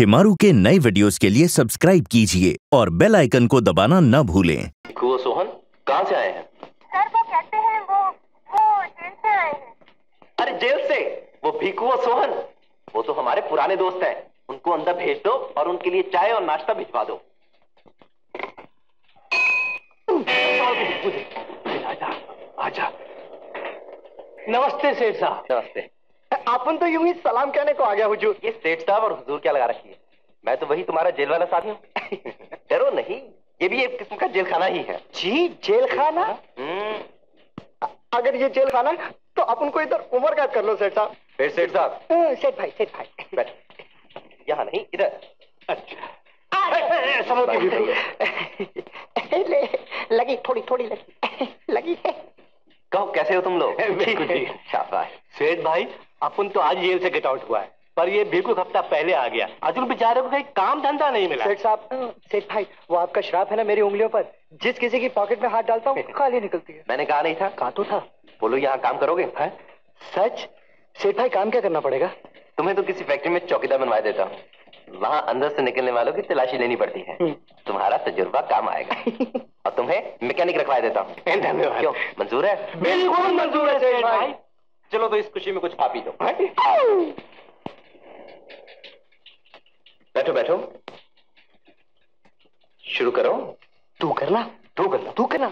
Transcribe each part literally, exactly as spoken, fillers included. चिमारू के नए वीडियोस के लिए सब्सक्राइब कीजिए और बेल आइकन को दबाना न भूलें। भीकुओ सोहन कहाँ से आए हैं? सर वो कहते हैं वो वो जेल से आए हैं। अरे जेल से? वो भीकुओ सोहन वो तो हमारे पुराने दोस्त हैं। उनको अंदर भेज दो और उनके लिए चाय और नाश्ता भिजवा दो। आजा, आजा। नमस्ते सेठ साहब। नमस्ते। आपन तो यूं ही सलाम कहने को आ गया हुजूर। ये सेठ साहब और हुजूर क्या लगा रखी है? मैं तो वही तुम्हारा जेल वाला साथी हूँ। डरो नहीं, ये भी एक किस्म का जेल खाना ही है। जी जेल खाना? अगर ये जेल खाना है तो आप उनको इधर उम्र कैद कर लो सेठ साहब। फिर सेठ साहब सेठ भाई सेठ भाई बैठो। यहाँ नहीं इधर। अच्छा लगी थोड़ी थोड़ी लगी लगी है। कहो कैसे हो तुम लोग? बिल्कुल जी शाबाश। सेठ भाई अपन तो आज जेल से गेट आउट हुआ है पर ये बिल्कुल हफ्ता पहले आ गया। अर्जुन बेचारे को कहीं काम धंधा नहीं मिला। सेठ साहब सेठ भाई वो आपका श्राप है ना मेरी उंगलियों पर, जिस किसी की पॉकेट में हाथ डालता हूँ खाली निकलती है। मैंने कहा नहीं था? कहा तो था। बोलो यहाँ काम करोगे? है सच सेठ भाई काम क्या करना पड़ेगा? तुम्हें तो किसी फैक्ट्री में चौकीदार बनवा देता हूँ, वहाँ अंदर से निकलने वालों की तलाशी लेनी पड़ती है। तुम्हारा तजुर्बा काम आएगा। और तुम्हें मैकेनिक रखवा देता हूँ। धन्यवाद। क्यों मंजूर है? बिल्कुल मंजूर है सेठ भाई। चलो तो इस खुशी में कुछ खा पी दो। बैठो बैठो शुरू करो। तू करना तू करना तू करना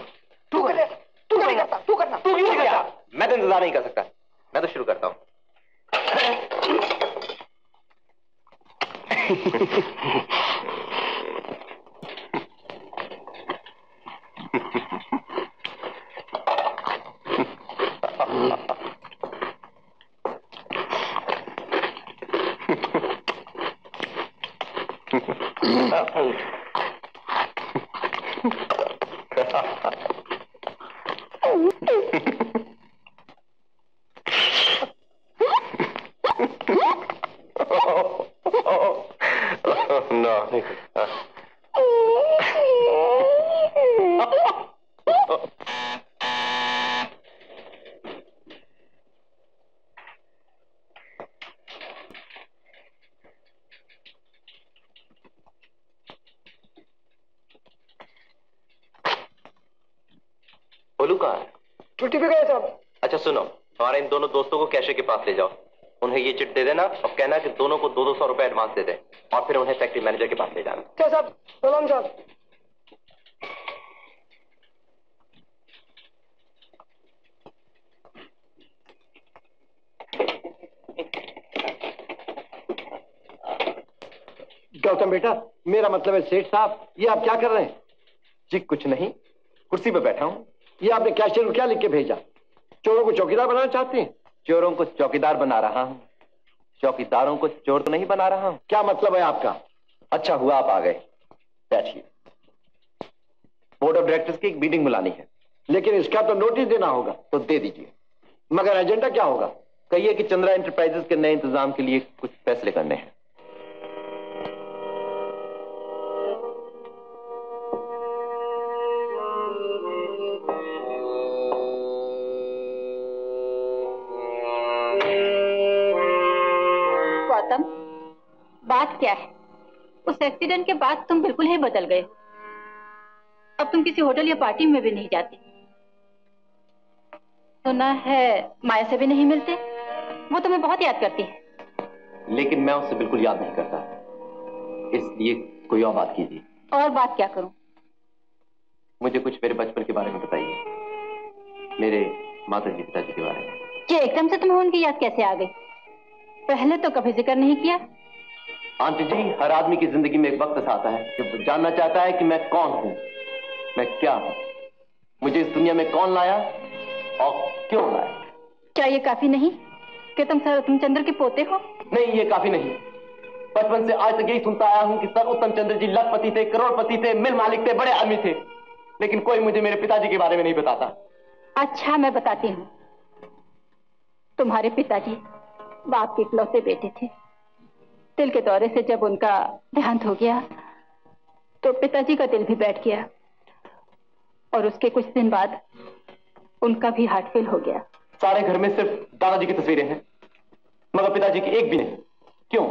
तू करना तू नहीं करता तू करना तू नहीं करता। मैं तो इंतजार नहीं कर सकता। मैं तो शुरू करता हूँ। कैशे के पास ले जाओ, उन्हें ये चिट दे देना और कहना कि दोनों को दो दो सौ रुपए एडवांस दे दें और फिर उन्हें फैक्ट्री मैनेजर के पास ले जाना। क्या साहब? सलाम साहब। गौतम बेटा मेरा मतलब है सेठ साहब ये आप क्या कर रहे हैं? जी कुछ नहीं, कुर्सी पर बैठा हूँ। ये आपने कैशियर को क्या लिख के भेजा? चोरों को चौकीदार बनाना चाहते हैं? चोरों को चौकीदार बना रहा हूँ, चौकीदारों को चोर तो नहीं बना रहा हूँ। क्या मतलब है आपका? अच्छा हुआ आप आ गए, बैठिए। बोर्ड ऑफ डायरेक्टर्स की एक मीटिंग बुलानी है लेकिन इसका तो नोटिस देना होगा। तो दे दीजिए, मगर एजेंडा क्या होगा? कहिए कि चंद्र एंटरप्राइजेज के नए इंतजाम के लिए कुछ फैसले करने हैं। बात क्या है? उस एक्सीडेंट के बाद तुम बिल्कुल ही बदल गए। अब तुम किसी होटल या पार्टी में भी नहीं जाते। सुना है माया से भी नहीं मिलते, वो तुम्हें बहुत याद करती है। लेकिन मैं उससे बिल्कुल याद नहीं करता, इसलिए कोई और बात कीजिए। और बात क्या करूं? मुझे कुछ मेरे बचपन के बारे में बताइए, मेरे माता जी पिताजी के बारे में। ये एकदम से तुम्हें उनकी याद कैसे आ गई? पहले तो कभी जिक्र नहीं किया। आंटी जी हर आदमी की जिंदगी में एक वक्त ऐसा आता है जब वो जानना चाहता है कि मैं कौन हूँ, मैं क्या हूँ, मुझे इस दुनिया में कौन लाया और क्यों लाया। क्या ये काफी नहीं कि तुम सर उत्तम चंद्र के पोते हो? नहीं ये काफी नहीं। बचपन से आज तक यही सुनता आया हूँ कि सर उत्तम चंद्र जी लखपति थे, करोड़पति थे, मिल मालिक थे, बड़े आदमी थे, लेकिन कोई मुझे मेरे पिताजी के बारे में नहीं बताता। अच्छा मैं बताती हूँ। तुम्हारे पिताजी बाप के इकलौते बेटे थे। दिल के दौरे से जब उनका देहांत हो गया तो पिताजी का दिल भी बैठ गया और उसके कुछ दिन बाद उनका भी हार्ट फेल हो गया। सारे घर में सिर्फ दादाजी की तस्वीरें हैं मगर पिताजी की एक भी नहीं। क्यों?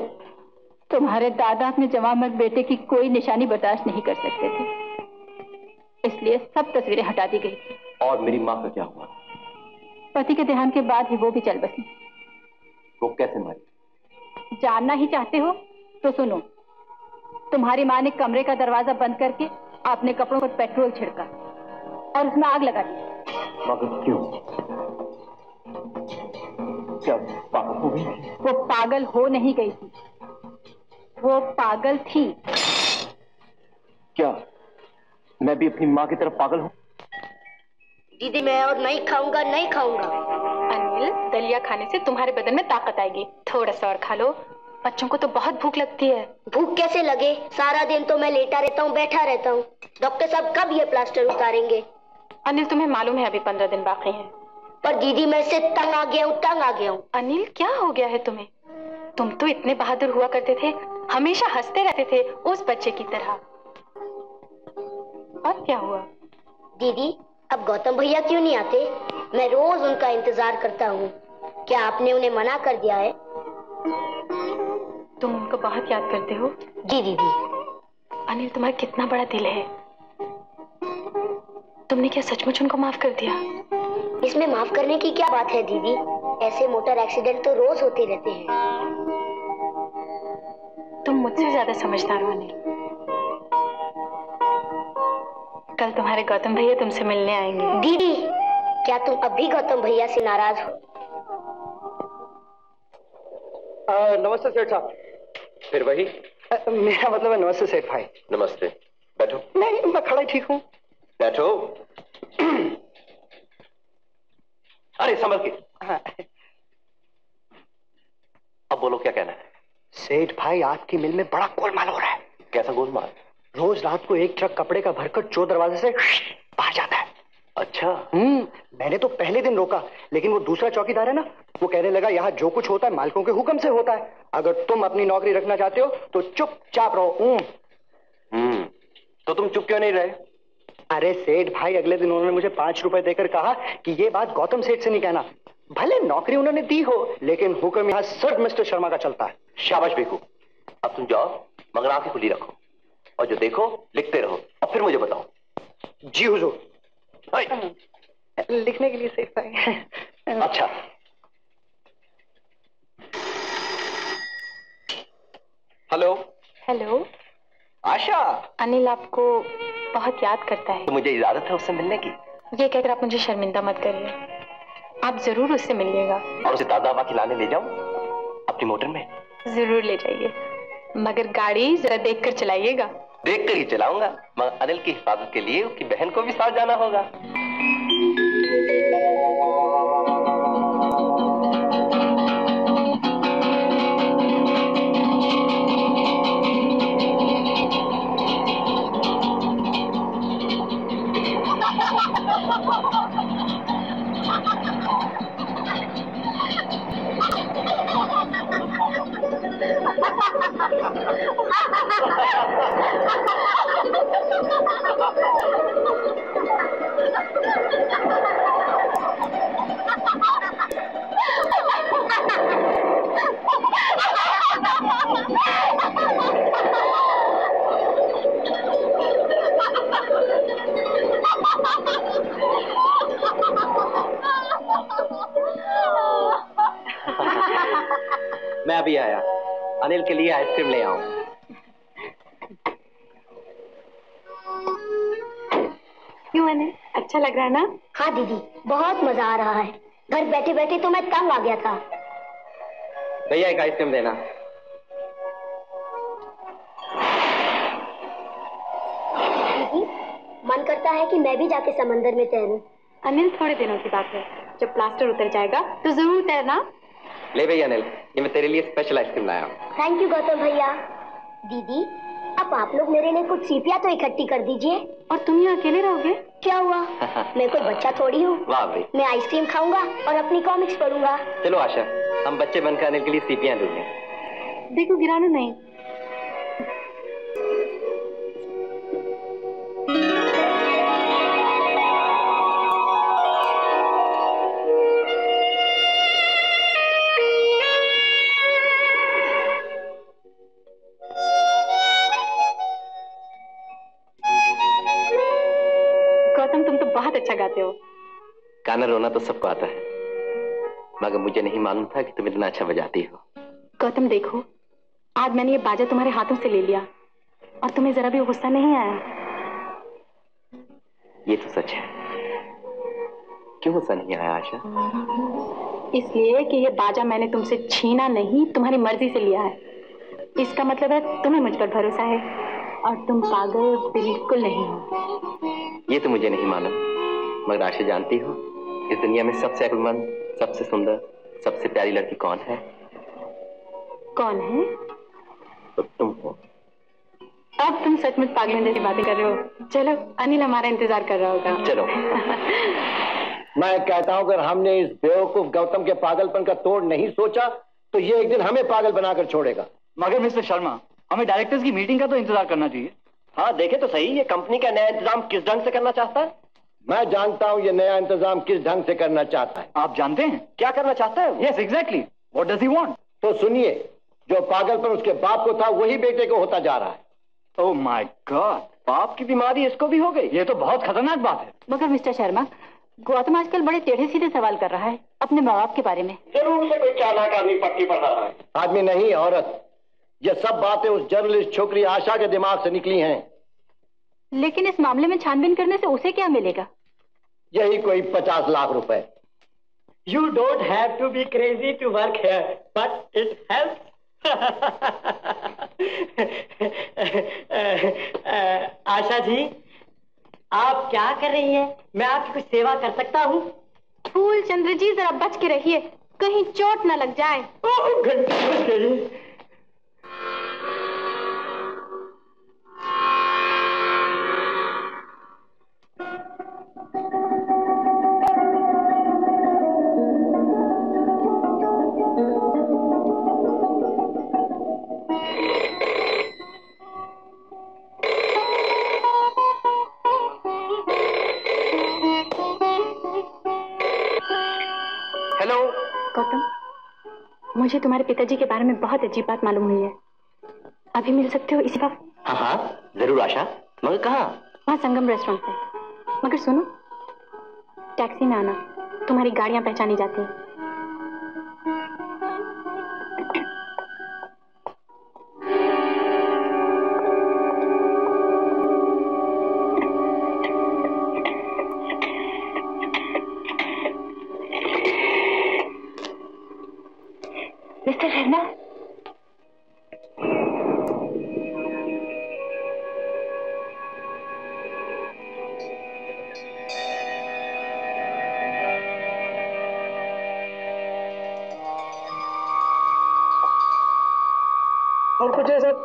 तुम्हारे दादा अपने जवामर्द बेटे की कोई निशानी बर्दाश्त नहीं कर सकते थे, इसलिए सब तस्वीरें हटा दी गई थी। और मेरी माँ का क्या हुआ? पति के देहांत के बाद ही वो भी चल बसी। वो कैसे मारी? जानना ही चाहते हो तो सुनो, तुम्हारी माँ ने कमरे का दरवाजा बंद करके अपने कपड़ों पर पेट्रोल छिड़का और उसमें आग लगा दी। मगर क्यों? क्या पागल हो गई? वो पागल हो नहीं गई थी, वो पागल थी। क्या मैं भी अपनी माँ की तरफ पागल हूँ? दीदी मैं और नहीं खाऊंगा, नहीं खाऊंगा। अनिल, दलिया खाने से तुम्हारे बदन में ताकत आएगी, थोड़ा सा और खा लो। बच्चों को तो बहुत भूख लगती है। भूख कैसे लगे, सारा दिन तो मैं लेटा रहता हूँ, बैठा रहता हूँ। डॉक्टर साहब कब ये प्लास्टर उतारेंगे? अनिल तुम्हें मालूम है अभी पंद्रह दिन बाकी हैं। पर दीदी मैं इससे तंग आ गया हूँ, तंग आ गया हूँ। अनिल क्या हो गया है तुम्हें? तुम तो इतने बहादुर हुआ करते थे, हमेशा हंसते रहते थे उस बच्चे की तरह। अब क्या हुआ? दीदी अब गौतम भैया क्यों नहीं आते? मैं रोज उनका इंतजार करता हूँ। क्या आपने उन्हें मना कर दिया है? तुम उनको बहुत याद करते हो। जी दीदी। अनिल तुम्हारा कितना बड़ा दिल है, तुमने क्या सचमुच उनको माफ कर दिया? इसमें माफ करने की क्या बात है दीदी, ऐसे मोटर एक्सीडेंट तो रोज होते रहते हैं। तुम मुझसे ज्यादा समझदार हो अनिल। कल तुम्हारे गौतम भैया तुमसे मिलने आएंगे। दीदी क्या तुम अब भी गौतम भैया से नाराज हो? नमस्ते सेठ साहब। फिर वही आ, मेरा मतलब है नमस्ते सेठ भाई। नमस्ते, बैठो। नहीं मैं खड़ा ही ठीक हूँ, बैठो। अरे संभल के। हाँ। अब बोलो क्या कहना है? सेठ भाई आपकी मिल में बड़ा गोलमाल हो रहा है। कैसा गोलमाल? रोज रात को एक ट्रक कपड़े का भरकर चोर दरवाजे से बाहर जाता है। अच्छा। हम्म, मैंने तो पहले दिन रोका, लेकिन वो दूसरा चौकीदार है ना, वो कहने लगा यहाँ जो कुछ होता है मालिकों के हुक्म से होता है, अगर तुम अपनी नौकरी रखना चाहते हो तो चुपचाप रहो। हम्म, तो तुम चुप क्यों नहीं रहे? अरे सेठ भाई अगले दिन उन्होंने मुझे पांच रुपए देकर कहा कि ये बात गौतम सेठ से नहीं कहना। भले नौकरी उन्होंने दी हो, लेकिन हुक्म यहाँ सिर्फ मिस्टर शर्मा का चलता है। शाबाश भीकू, अब तुम जाओ, मगर आंखें खुली रखो और जो देखो लिखते रहो और फिर मुझे बताओ। जी हुजूर। लिखने के लिए सेठ भाई। अच्छा हेलो। हेलो आशा। अनिल आपको बहुत याद करता है। तो मुझे इजाजत है उससे मिलने की? ये कहकर आप मुझे शर्मिंदा मत करिए, आप जरूर उससे मिलिएगा। और उसे दादा बाकी लाने ले जाऊं अपनी मोटर में? जरूर ले जाइए, मगर गाड़ी जरा देखकर चलाइएगा। देखकर ही चलाऊंगा, मगर अनिल की हिफाजत के लिए उसकी बहन को भी साथ जाना होगा। मैं अभी आया, अनिल के लिए आइसक्रीम ले आऊं। क्यों अनिल, अच्छा लग रहा है ना? हाँ दीदी बहुत मजा आ रहा है, घर बैठे बैठे तो मैं तंग आ गया था। भैया एक आइसक्रीम देना। दीदी मन करता है कि मैं भी जाके समंदर में तैरूं। अनिल थोड़े दिनों की बात है, जब प्लास्टर उतर जाएगा तो जरूर तैरना। ले भैया अनिल, ये मैं तेरे लिए स्पेशल आइसक्रीम लाया हूँ। थैंक यू गौतम भैया। दीदी अब आप लोग मेरे लिए कुछ सीपियाँ तो इकट्ठी कर दीजिए। और तुम यहाँ अकेले रहोगे? क्या हुआ, मैं कोई बच्चा थोड़ी हूँ। मैं आइसक्रीम खाऊंगा और अपनी कॉमिक्स पढ़ूंगा। चलो आशा, हम बच्चे बनकर अनिल के लिए सीपियाँ देंगे। देखो गिराना नहीं। अच्छा गाते हो। गाना रोना तो सबको आता है, मगर मुझे नहीं मालूम था कि तुम इतना अच्छा बजाती हो। गौतम देखो, आज मैंने ये बाजा तुम्हारे हाथों से ले लिया और तुम्हें जरा भी गुस्सा नहीं आया। ये तो सच है। क्यों गुस्सा नहीं आया आशा? इसलिए कि ये बाजा मैंने तुमसे छीना नहीं, तुम्हारी मर्जी से लिया है। इसका मतलब है तुम्हें मुझ पर भरोसा है और तुम पागल बिल्कुल नहीं हो। ये तो मुझे नहीं मालूम, मगर आशा जानती हो इस दुनिया में सबसे अक्लमंद, सबसे सुंदर, सबसे प्यारी लड़की कौन है? कौन है? तो तुम हो। अब तुम सचमुच पागलों जैसी बातें कर रहे हो। चलो, अनिल हमारा इंतजार कर रहा होगा। चलो। मैं कहता हूं अगर हमने इस बेवकूफ गौतम के पागलपन का तोड़ नहीं सोचा तो ये एक दिन हमें पागल बनाकर छोड़ेगा। मगर मिस्टर शर्मा, हमें डायरेक्टर्स की मीटिंग का तो इंतजार करना चाहिए। हाँ देखे तो सही, ये कंपनी का नया इंतजाम किस ढंग से करना चाहता है। मैं जानता हूँ ये नया इंतजाम किस ढंग से करना चाहता है। आप जानते हैं क्या करना चाहता है? Yes exactly, what does he want. तो सुनिए, जो पागलपन उसके बाप को था वही बेटे को होता जा रहा है। ओह माय गॉड, बाप की बीमारी इसको भी हो गई। ये तो बहुत खतरनाक बात है। मगर मिस्टर शर्मा, गौतम आजकल बड़े टेढ़े सीधे सवाल कर रहा है अपने माँ बाप के बारे में। जरूर से कोई चालाक आदमी पट्टी पर रहा है। आदमी नहीं, औरत। ये सब बातें उस जर्नलिस्ट छोकरी आशा के दिमाग से निकली हैं। लेकिन इस मामले में छानबीन करने से उसे क्या मिलेगा? यही कोई पचास लाख रुपए। You don't have to be crazy to work here, but it helps. Asha ji, आप क्या कर रही हैं? मैं आपकी कुछ सेवा कर सकता हूँ? फूल चंद्र जी, जरा बच के रहिए, कहीं चोट न लग जाए। मुझे तुम्हारे पिताजी के बारे में बहुत अजीब बात मालूम हुई है। अभी मिल सकते हो इसी वक्त? हाँ हाँ जरूर आशा, मगर कहाँ? वहाँ संगम रेस्टोरेंट है। मगर सुनो, टैक्सी में आना, तुम्हारी गाड़ियाँ पहचानी जाती हैं।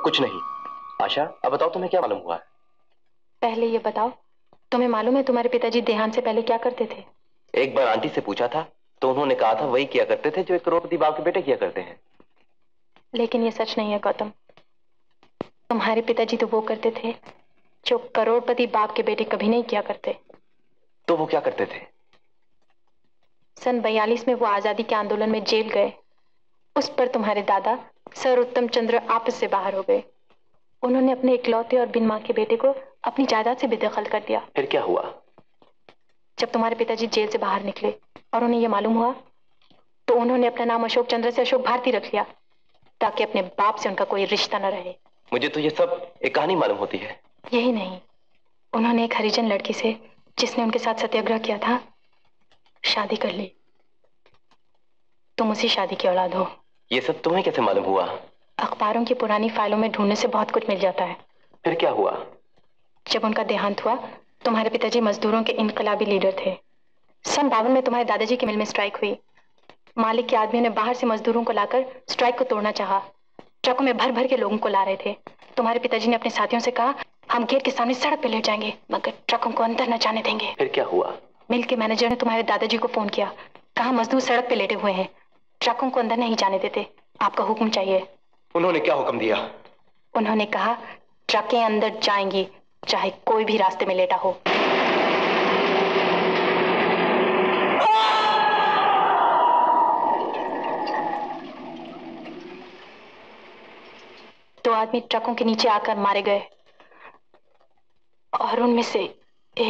कुछ नहीं आशा, अब बताओ तुम्हें क्या मालूम हुआ है? पहले ये बताओ, तुम्हें मालूम है तुम्हारे पिताजी देहांत से पहले क्या करते थे? एक बार आंटी से पूछा था तो उन्होंने कहा था वही किया करते थे जो एक करोड़पति बाप के बेटे किया करते हैं। लेकिन ये सच नहीं है गौतम। तुम्हारे पिताजी तो वो करते थे जो करोड़पति बाप के बेटे कभी नहीं किया करते। तो वो क्या करते थे? सन बयालीस में वो आजादी के आंदोलन में जेल गए। उस पर तुम्हारे दादा सर उत्तम चंद्र आपस से बाहर हो गए। उन्होंने अपने इकलौते और बिन मां के बेटे को अपनी जायदाद से बेदखल कर दिया। फिर क्या हुआ? जब तुम्हारे पिताजी जेल से बाहर निकले और उन्हें यह मालूम हुआ तो उन्होंने अपना नाम अशोक चंद्र से अशोक भारती रख लिया ताकि अपने बाप से उनका कोई रिश्ता न रहे। मुझे तो यह सब एक कहानी मालूम होती है। यही नहीं, उन्होंने एक हरिजन लड़की से जिसने उनके साथ सत्याग्रह किया था शादी कर ली। तुम उसी शादी की औलाद हो। ये सब तुम्हें कैसे मालूम हुआ? अखबारों की पुरानी फाइलों में ढूंढने से बहुत कुछ मिल जाता है। फिर क्या हुआ? जब उनका देहांत हुआ, तुम्हारे पिताजी मजदूरों के इनकलाबी लीडर थे। सन बावन में तुम्हारे दादाजी की मिल में स्ट्राइक हुई। मालिक के आदमियों ने बाहर से मजदूरों को लाकर स्ट्राइक को तोड़ना चाहा। ट्रकों में भर भर के लोगों को ला रहे थे। तुम्हारे पिताजी ने अपने साथियों से कहा, हम गेट के सामने सड़क पर लेट जाएंगे मगर ट्रकों को अंदर न जाने देंगे। फिर क्या हुआ? मिल के मैनेजर ने तुम्हारे दादाजी को फोन किया, कहा मजदूर सड़क पर लेटे हुए हैं, ट्रकों को अंदर नहीं जाने देते, आपका हुक्म चाहिए। उन्होंने क्या हुक्म दिया? उन्होंने कहा ट्रकें अंदर जाएंगी चाहे कोई भी रास्ते में लेटा हो। दो आदमी ट्रकों के नीचे आकर मारे गए और उनमें से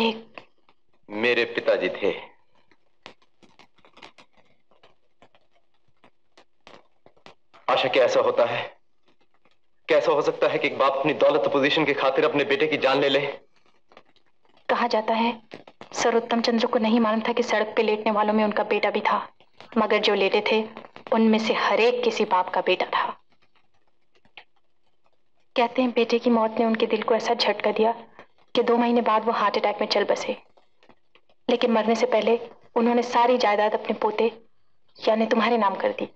एक मेरे पिताजी थे। आशा, क्या ऐसा होता है? कैसा हो सकता है कि एक बाप अपनी दौलत पोजीशन की खातिर अपने बेटे की जान ले ले? कहा जाता है सर उत्तम चंद्र को नहीं मालूम था कि सड़क पे लेटने वालों में उनका बेटा भी था, मगर जो लेटे थे उनमें से हरेक किसी बाप का बेटा था। कहते हैं बेटे की मौत ने उनके दिल को ऐसा झटका दिया कि दो महीने बाद वो हार्ट अटैक में चल बसे। लेकिन मरने से पहले उन्होंने सारी जायदाद अपने पोते यानी तुम्हारे नाम कर दी।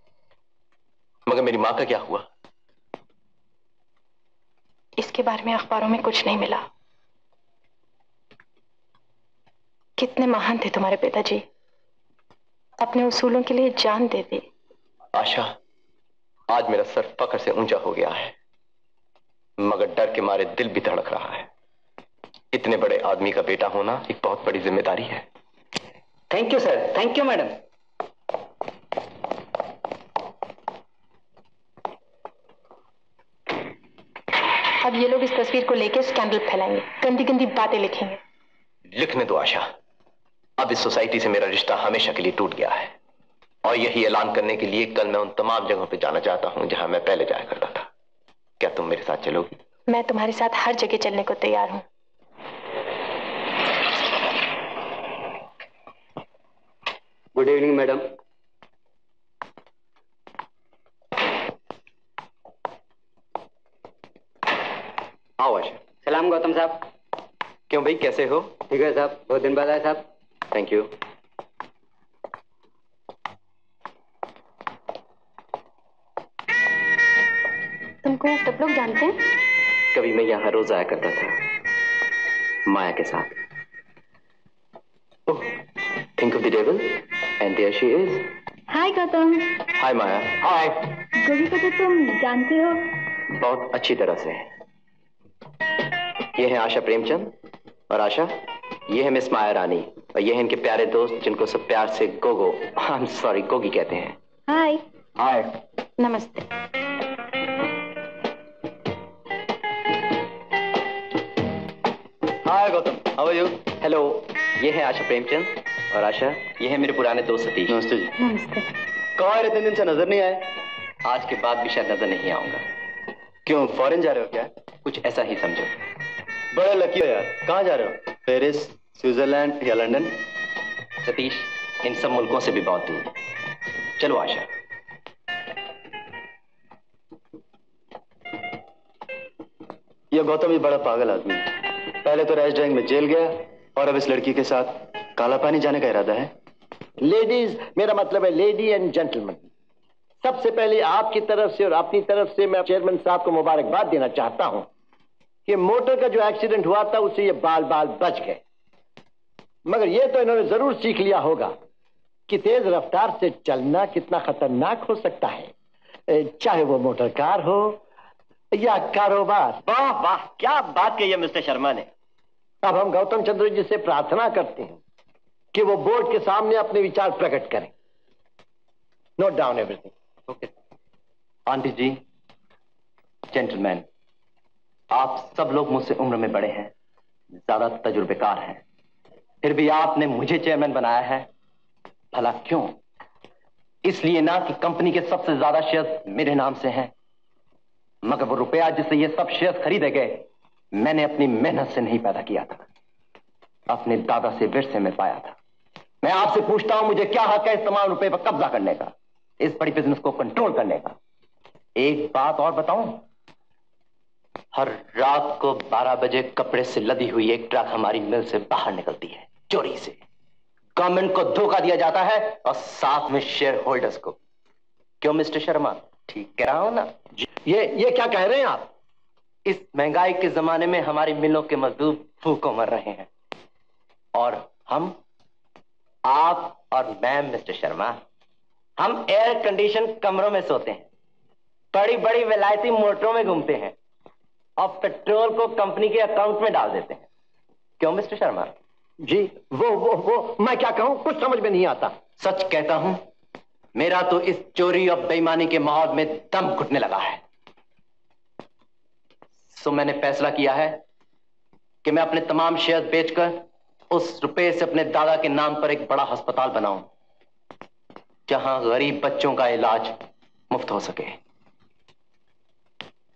मगर मेरी माँ का क्या हुआ? इसके बारे में अखबारों में कुछ नहीं मिला। कितने महान थे तुम्हारे पिताजी, अपने उसूलों के लिए जान दे दी। आशा, आज मेरा सर फक्र से ऊंचा हो गया है, मगर डर के मारे दिल भी धड़क रहा है। इतने बड़े आदमी का बेटा होना एक बहुत बड़ी जिम्मेदारी है। Thank you sir. Thank you madam. अब ये लोग इस तस्वीर को लेकर स्कैंडल फैलाएंगे, गंदी गंदी बातें लिखेंगे। लिखने दो आशा, अब इस सोसाइटी से मेरा रिश्ता हमेशा के लिए टूट गया है। और यही ऐलान करने के लिए कल मैं उन तमाम जगहों पे जाना चाहता हूँ जहाँ मैं पहले जाया करता था। क्या तुम मेरे साथ चलोगी? मैं तुम्हारे साथ हर जगह चलने को तैयार हूँ। Good evening madam. आओ आशा। सलाम गौतम साहब। क्यों भाई, कैसे हो? ठीक है साहब, बहुत दिन बाद आए साहब। Thank you. तुमको ये सब लोग जानते हैं? कभी मैं यहाँ रोज आया करता था माया के साथ। Oh, think of the devil and there she is. Hi Gautam. Hi Maya. Hi. Gogi को तो तुम जानते हो? बहुत अच्छी तरह से। ये है आशा प्रेमचंद, और आशा ये है मिस माया रानी, और ये है इनके प्यारे दोस्त जिनको सब प्यार से Gogo, I am sorry Gogi कहते हैं। हाय। हाय। नमस्ते। Hi Gautam, how are you? Hello. ये है आशा प्रेमचंद, और आशा ये है मेरे पुराने दोस्त सतीश। नमस्ते जी। नमस्ते। कहाँ रहते दिन से नजर नहीं आए? आज के बाद भी शायद नजर नहीं आऊंगा। क्यों, फॉरेन जा रहे हो क्या? कुछ ऐसा ही समझो। बड़ा लकी हो यार। कहाँ जा रहे हो? पेरिस, स्विट्जरलैंड या लंदन? सतीश, इन सब मुल्कों से भी बहुत दूर। चलो आशा। यह गौतम ही बड़ा पागल आदमी है। पहले तो रैश ड्राइविंग में जेल गया, और अब इस लड़की के साथ काला पानी जाने का इरादा है। लेडीज, मेरा मतलब है लेडी एंड जेंटलमैन, सबसे पहले आपकी तरफ से और अपनी तरफ से मैं चेयरमैन साहब को मुबारकबाद देना चाहता हूँ। ये मोटर का जो एक्सीडेंट हुआ था उससे ये बाल बाल बच गए, मगर ये तो इन्होंने जरूर सीख लिया होगा कि तेज रफ्तार से चलना कितना खतरनाक हो सकता है, चाहे वो मोटर कार हो या कारोबार। वाह वाह, क्या बात कही है मिस्टर शर्मा ने। अब हम गौतम चंद्र जी से प्रार्थना करते हैं कि वो बोर्ड के सामने अपने विचार प्रकट करें। Note down everything. Okay. Aunty ji, gentleman, आप सब लोग मुझसे उम्र में बड़े हैं, ज्यादा तजुर्बेकार हैं, फिर भी आपने मुझे चेयरमैन बनाया है। भला क्यों? इसलिए ना कि कंपनी के सबसे ज्यादा शेयर्स मेरे नाम से हैं, मगर वो रुपया जिससे ये सब शेयर्स खरीदे गए मैंने अपनी मेहनत से नहीं पैदा किया था, अपने दादा से विरसे में पाया था। मैं आपसे पूछता हूं, मुझे क्या हक है इस तमाम रुपये पर कब्जा करने का, इस बड़ी बिजनेस को कंट्रोल करने का? एक बात और बताऊं, हर रात को बारह बजे कपड़े से लदी हुई एक ट्रक हमारी मिल से बाहर निकलती है चोरी से। गवर्नमेंट को धोखा दिया जाता है और साथ में शेयर होल्डर्स को। क्यों मिस्टर शर्मा, ठीक कह रहा हूं ना? ये ये क्या कह रहे हैं आप? इस महंगाई के जमाने में हमारी मिलों के मजदूर भूखों मर रहे हैं, और हम, आप और मैं मिस्टर शर्मा, हम एयर कंडीशन कमरों में सोते हैं, बड़ी बड़ी विलायती मोटरों में घूमते हैं, और पेट्रोल को कंपनी के अकाउंट में डाल देते हैं। क्यों मिस्टर शर्मा जी? वो वो वो मैं क्या कहूं, कुछ समझ में नहीं आता। सच कहता हूं, मेरा तो इस चोरी और बेईमानी के माहौल में दम घुटने लगा है। सो मैंने फैसला किया है कि मैं अपने तमाम शेयर बेचकर उस रुपए से अपने दादा के नाम पर एक बड़ा अस्पताल बनाऊं, जहां गरीब बच्चों का इलाज मुफ्त हो सके।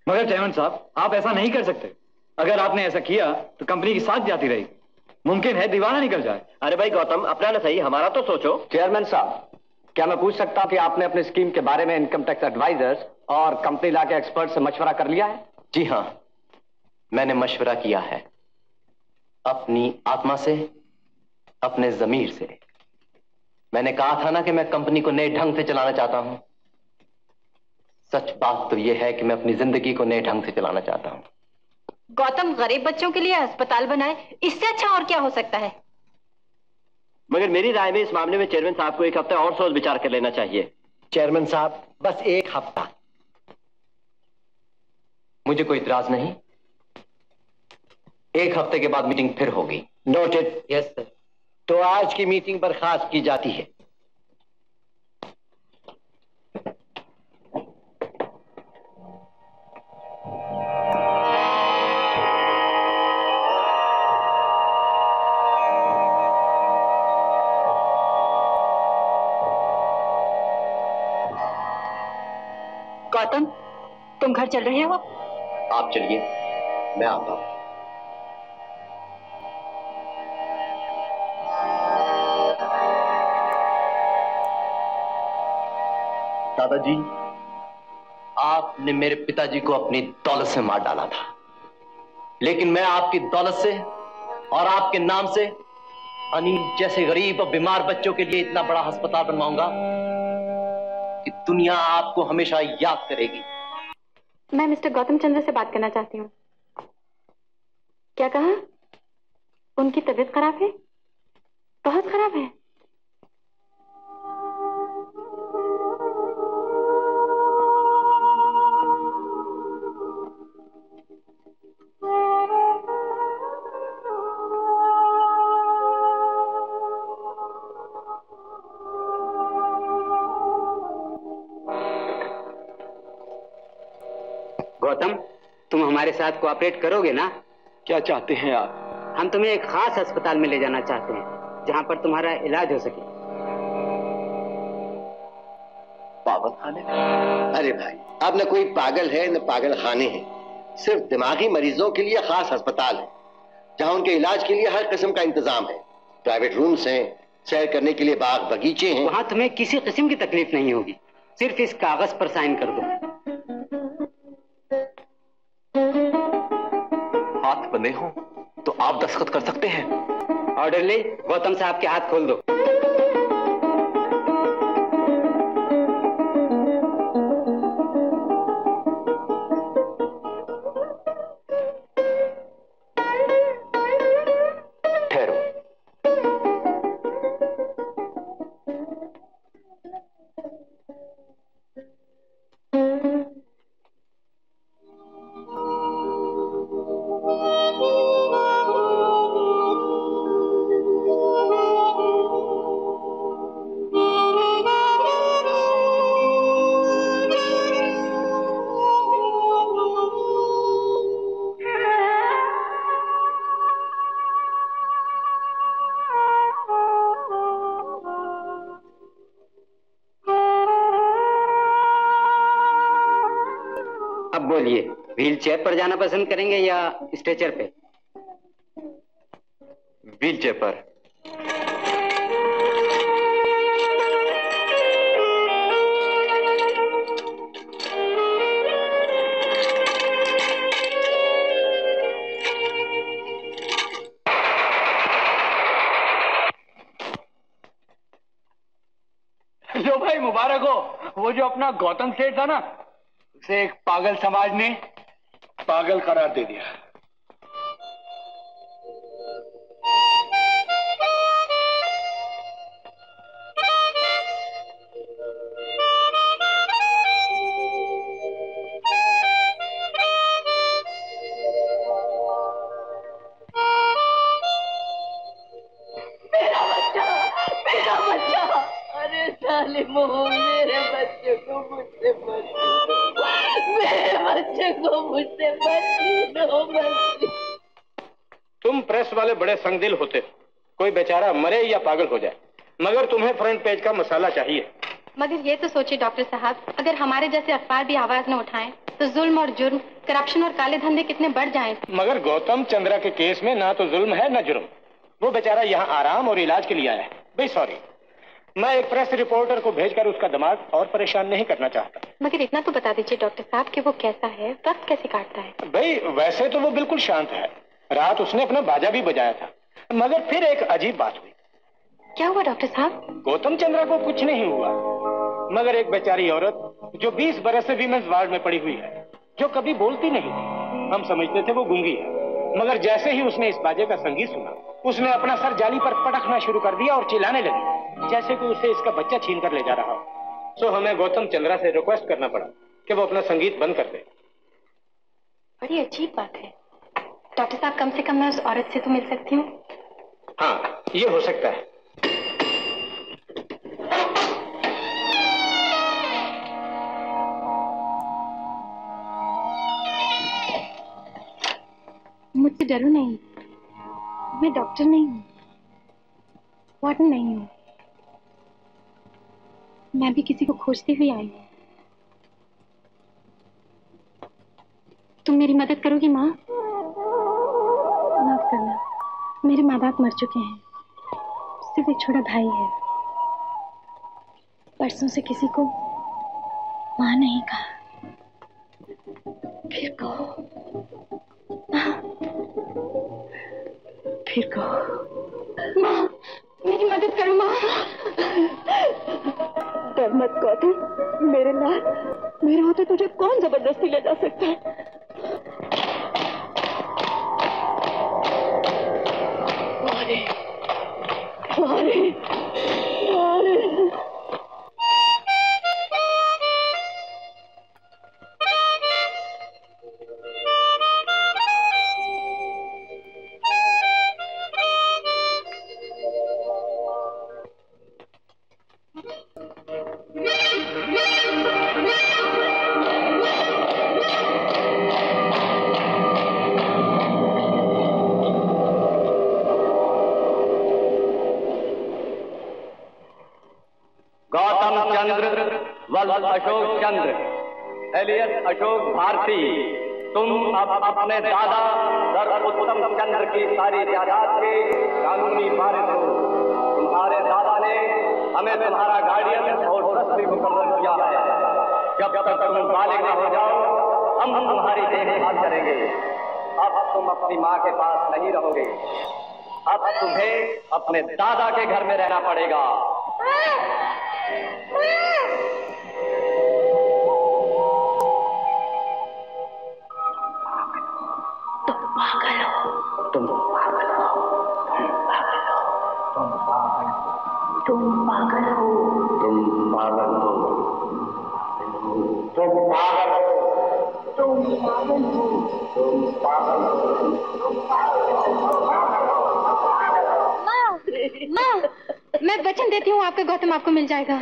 मगर चेयरमैन साहब, आप ऐसा नहीं कर सकते। अगर आपने ऐसा किया तो कंपनी की साथ जाती रहेगी, मुमकिन है दीवाना निकल जाए। अरे भाई गौतम, अपना ना सही, हमारा तो सोचो। चेयरमैन साहब, क्या मैं पूछ सकता हूं कि आपने अपनी स्कीम के बारे में इनकम टैक्स एडवाइजर्स और कंपनी लाके एक्सपर्ट से मशवरा कर लिया है? जी हाँ, मैंने मशवरा किया है, अपनी आत्मा से, अपने जमीर से। मैंने कहा था ना कि मैं कंपनी को नए ढंग से चलाना चाहता हूं। सच बात तो यह है कि मैं अपनी जिंदगी को नए ढंग से चलाना चाहता हूं। गौतम गरीब बच्चों के लिए अस्पताल बनाए, इससे अच्छा और क्या हो सकता है? मगर मेरी राय में इस मामले में चेयरमैन साहब को एक हफ्ता और सोच विचार कर लेना चाहिए। चेयरमैन साहब, बस एक हफ्ता। मुझे कोई इतराज नहीं। एक हफ्ते के बाद मीटिंग फिर होगी। नोटेड। Yes sir. तो आज की मीटिंग बर्खास्त की जाती है। गौतम, तुम घर चल रहे हो? आप चलिए, मैं आता हूं। दादाजी, आपने मेरे पिताजी को अपनी दौलत से मार डाला था, लेकिन मैं आपकी दौलत से और आपके नाम से अनिल जैसे गरीब और बीमार बच्चों के लिए इतना बड़ा अस्पताल बनवाऊंगा कि दुनिया आपको हमेशा याद करेगी। मैं मिस्टर गौतम चंद्र से बात करना चाहती हूँ। क्या कहा? उनकी तबीयत खराब है, बहुत खराब है। हमारे साथ कोऑपरेट करोगे ना? क्या चाहते हैं आप? हम तुम्हें एक खास अस्पताल में ले जाना चाहते हैं, जहां पर तुम्हारा इलाज हो सके। पागल खाने? अरे भाई, अब न कोई पागल है न पागल खाने हैं। सिर्फ दिमागी मरीजों के लिए खास अस्पताल है, जहां उनके इलाज के लिए हर किस्म का इंतजाम है। प्राइवेट रूम्स हैं, सैर करने के लिए बाग बगीचे हैं। वहाँ तुम्हें किसी किस्म की तकलीफ नहीं होगी। सिर्फ इस कागज पर साइन कर दो। बंधे हो तो आप दस्तखत कर सकते हैं। ऑर्डर ले, गौतम साहब के हाथ खोल दो। ठहरो, व्हीलचेयर पर जाना पसंद करेंगे या स्ट्रेचर पे? व्हीलचेयर पर। लो भाई, मुबारक हो। वो जो अपना गौतम सेठ था ना, उसे एक पागल समाज ने पागल करार दे दिया। मेरा बच्चा, मेरा बच्चा, अरे सालिमो, मेरे बच्चे को मुझसे बच, मेरे बच्चे को मुझसे बच लो। तुम प्रेस वाले बड़े संगदिल होते हो, कोई बेचारा मरे या पागल हो जाए, मगर तुम्हें फ्रंट पेज का मसाला चाहिए। मगर ये तो सोचिए डॉक्टर साहब, अगर हमारे जैसे अखबार भी आवाज न उठाएं तो जुल्म और जुर्म, करप्शन और काले धंधे कितने बढ़ जाएं। मगर गौतम चंद्रा के केस में ना तो जुल्म है ना जुर्म, वो बेचारा यहाँ आराम और इलाज के लिए आया है। भाई सॉरी, मैं एक प्रेस रिपोर्टर को भेजकर उसका दिमाग और परेशान नहीं करना चाहता। मगर इतना तो बता दीजिए डॉक्टर साहब कि वो कैसा है, वक्त कैसे काटता है। भाई वैसे तो वो बिल्कुल शांत है, रात उसने अपना बाजा भी बजाया था, मगर फिर एक अजीब बात हुई। क्या हुआ डॉक्टर साहब? गौतम चंद्रा को कुछ नहीं हुआ, मगर एक बेचारी औरत जो बीस बरस से वीमेंस वार्ड में पड़ी हुई है, जो कभी बोलती नहीं थी, हम समझते थे वो गूंगी है, मगर जैसे ही उसने इस बाजे का संगीत सुना, उसने अपना सर जाली पर पटकना शुरू कर दिया और चिल्लाने लगी, जैसे कि उसे इसका बच्चा छीन कर ले जा रहा हो। सो हमें गौतम चंद्रा से रिक्वेस्ट करना पड़ा कि वो अपना संगीत बंद कर दे। बड़ी अजीब बात है डॉक्टर साहब, कम से कम मैं उस औरत से तो मिल सकती हूँ। हाँ, ये हो सकता है। मुझसे डरो नहीं, मैं डॉक्टर नहीं हूँ, वार्डन नहीं हूँ, मैं भी किसी को खोजते हुए आई हूँ। तुम मेरी मदद करोगी माँ? माफ करना, मेरे माँ बाप मर चुके हैं, सिर्फ एक छोटा भाई है, परसों से किसी को माँ नहीं कहा, फिर कहो माँ, फिर कहो माँ, मेरी मदद करो माँ। डर मत गौतम, मेरे लाल, मेरे होते तुझे कौन जबरदस्ती ले जा सकता है। मारे, मारे, मारे। अशोक चंद्र एलियस अशोक भारती, तुम अब अपने दादा सर उत्तम चंद्र की सारी जायदाद के कानूनी वारिस हो। तुम्हारे दादा ने हमें तुम्हारा गार्डियन और ट्रस्टी मुकर्रर किया है। जब तक तुम बालिग न हो जाओ, हम तुम्हारी देखभाल करेंगे। अब तुम अपनी माँ के पास नहीं रहोगे, अब तुम्हें अपने दादा के घर में रहना पड़ेगा। तुम पागल हो, तुम पागल हो, तुम पागल हो, तुम पागल हो, तुम पागल हो, तुम पागल हो। माँ, माँ, मैं वचन देती हूँ आपका गौतम आपको मिल जाएगा।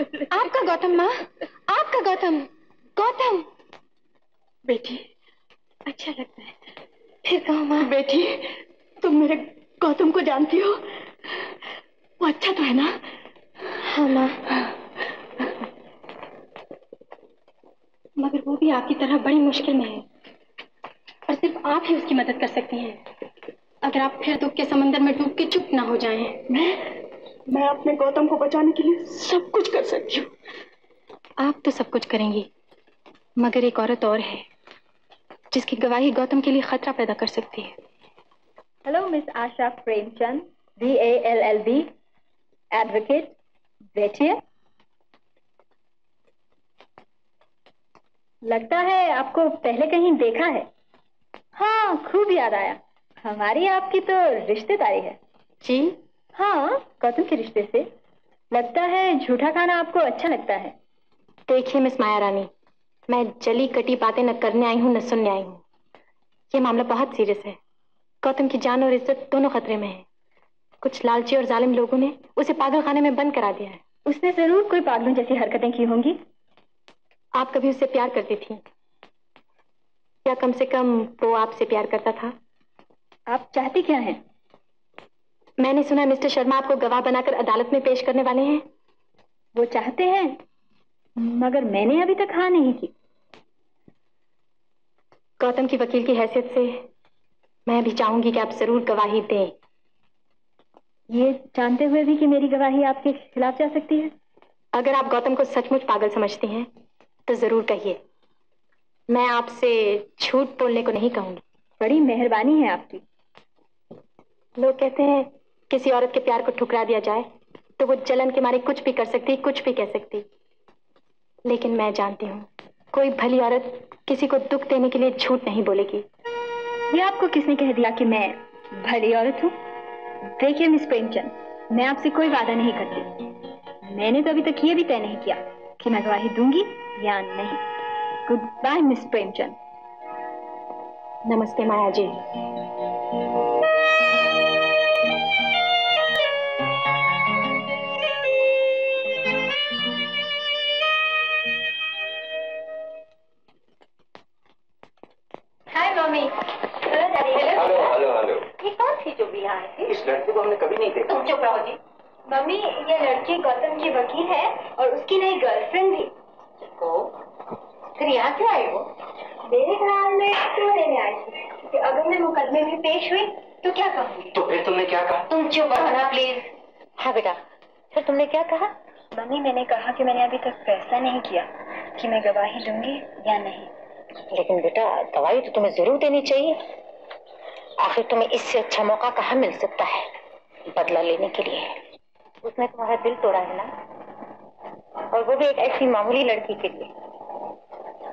आपका गौतम माँ, आपका गौतम, गौतम। बेटी, अच्छा लगता है, फिर कहो माँ। बेटी, तुम मेरे गौतम को जानती हो, वो अच्छा तो है ना? हाँ माँ, मगर वो भी आपकी तरह बड़ी मुश्किल में है और सिर्फ आप ही उसकी मदद कर सकती हैं। अगर आप फिर दुख के समंदर में डूब के चुप ना हो जाएं। मैं मैं अपने गौतम को बचाने के लिए सब कुछ कर सकती हूँ। आप तो सब कुछ करेंगी, मगर एक औरत और है जिसकी गवाही गौतम के लिए खतरा पैदा कर सकती है। Hello miss Asha Premchand, B A L L B advocate, बैठिए। लगता है आपको पहले कहीं देखा है। हाँ, खूब याद आया, हमारी आपकी तो रिश्तेदारी है। जी हाँ, गौतम के रिश्ते से। लगता है झूठा खाना आपको अच्छा लगता है। देखिए मिस माया रानी, मैं जली कटी बातें न करने आई हूँ न सुनने आई हूँ। ये मामला बहुत सीरियस है, गौतम की जान और इज्जत दोनों खतरे में है। कुछ लालची और जालिम लोगों ने उसे पागल खाने में बंद करा दिया है। उसने जरूर कोई पागलों जैसी हरकतें की होंगी। आप कभी उससे प्यार करती थी, या कम से कम वो आपसे प्यार करता था? आप चाहती क्या हैं? मैंने सुना मिस्टर शर्मा आपको गवाह बनाकर अदालत में पेश करने वाले हैं। वो चाहते हैं, मगर मैंने अभी तक हाँ नहीं की। गौतम की वकील की हैसियत से मैं भी चाहूंगी कि आप जरूर गवाही दें। ये जानते हुए भी कि मेरी गवाही आपके खिलाफ जा सकती है? अगर आप गौतम को सचमुच पागल समझती हैं तो जरूर कहिए। मैं आपसे झूठ बोलने को नहीं कहूंगी। बड़ी मेहरबानी है आपकी। लोग कहते हैं किसी औरत के प्यार को ठुकरा दिया जाए तो वो जलन के मारे कुछ भी कर सकती, कुछ भी कह सकती। लेकिन मैं जानती हूँ कोई भली औरत किसी को दुख देने के लिए झूठ नहीं बोलेगी। ये आपको किसने कह दिया कि मैं भली औरत हूँ? देखिए मिस प्रेमचंद, मैं आपसे कोई वादा नहीं करती। मैंने तो अभी तक ये भी तय नहीं किया कि मैं गवाही दूंगी या नहीं। Good bye miss Premchand. नमस्ते माया जी। इस लड़की को हमने कभी नहीं देखा। तुम चुप रहो जी। मम्मी, ये लड़की गौतम की वकील है और उसकी नई गर्लफ्रेंड भी। तो फिर यहाँ क्यों आई वो? मेरे ख्याल में क्यों लेने आई थी कि अगर मैं मुकदमे में पेश हुई तो क्या कहूँगी। तो फिर तुमने क्या कहा? तुम चुप रहो ना प्लीज। हाँ बेटा, फिर तुमने क्या कहा? मम्मी, मैंने कहा कि मैंने अभी तक फैसला नहीं किया कि मैं गवाही दूंगी या नहीं। लेकिन बेटा, गवाही तो तुम्हें जरूर देनी चाहिए। आखिर तुम्हें इससे अच्छा मौका कहाँ मिल सकता है बदला लेने के लिए। उसने तुम्हारा दिल तोड़ा है ना, और वो भी एक ऐसी मामूली लड़की के लिए।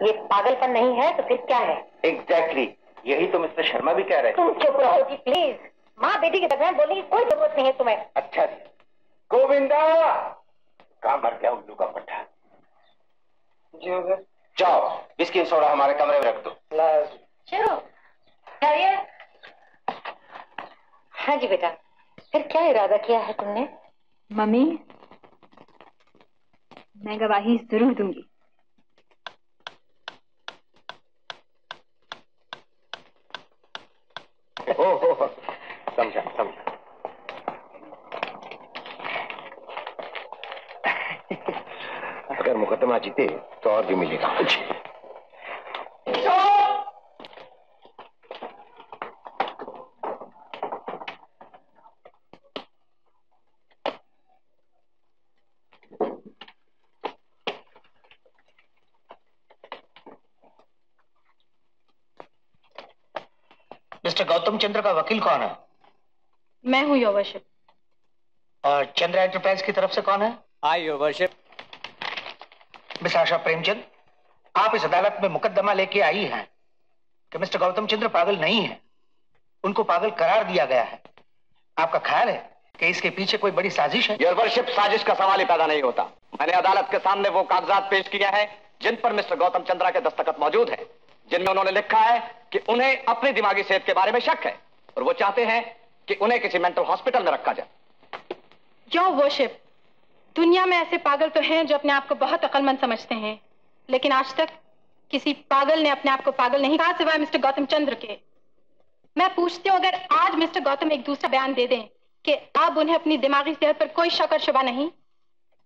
ये पागलपन नहीं है तो फिर क्या है? Exactly exactly. यही तो मिस्टर शर्मा भी कह रहे हैं। तुम चुप रहो जी प्लीज। माँ बेटी के दरमियान बोलने की कोई जरूरत नहीं है तुम्हें। अच्छा जी। गोविंदा, कहाँ भर गया उल्लू का पट्टा? जाओ बिस्किट सोडा हमारे कमरे में रख दो। चलो हाँ जी बेटा, फिर क्या इरादा किया है तुमने? मम्मी, मैं गवाही जरूर दूंगी। ओ हो, समझा समझा। अगर मुकदमा जीते तो और भी मिलेगा। गौतम चंद्र का वकील कौन है? मैं हूँ योर वर्शिप। और चंद्र एंटरप्राइज की तरफ से कौन है? I your worship. Miss Asha Premchand, आप इस अदालत में मुकदमा लेके आई हैं कि मिस्टर गौतम चंद्र पागल नहीं है, उनको पागल करार दिया गया है। आपका ख्याल है कि इसके पीछे कोई बड़ी साजिश है? योर वर्शिप, साजिश का सवाल ही पैदा नहीं होता। मैंने अदालत के सामने वो कागजात पेश किया है जिन पर मिस्टर गौतम चंद्रा के दस्तखत मौजूद है, जिनमें उन्होंने लिखा है कि उन्हें अपनी दिमागी सेहत के बारे में शक है और वो चाहते हैं कि उन्हें किसी मेंटल हॉस्पिटल में रखा जाए। योर वर्शिप, दुनिया में ऐसे पागल तो हैं जो अपने आप को बहुत अक्लमंद समझते हैं, लेकिन आज तक किसी पागल ने अपने आप को पागल नहीं कहा सिवाय मिस्टर गौतम चंद्र के। मैं पूछती हूँ, अगर आज मिस्टर गौतम एक दूसरा बयान दे दें कि अब उन्हें अपनी दिमागी सेहत पर कोई शक और शुबा नहीं,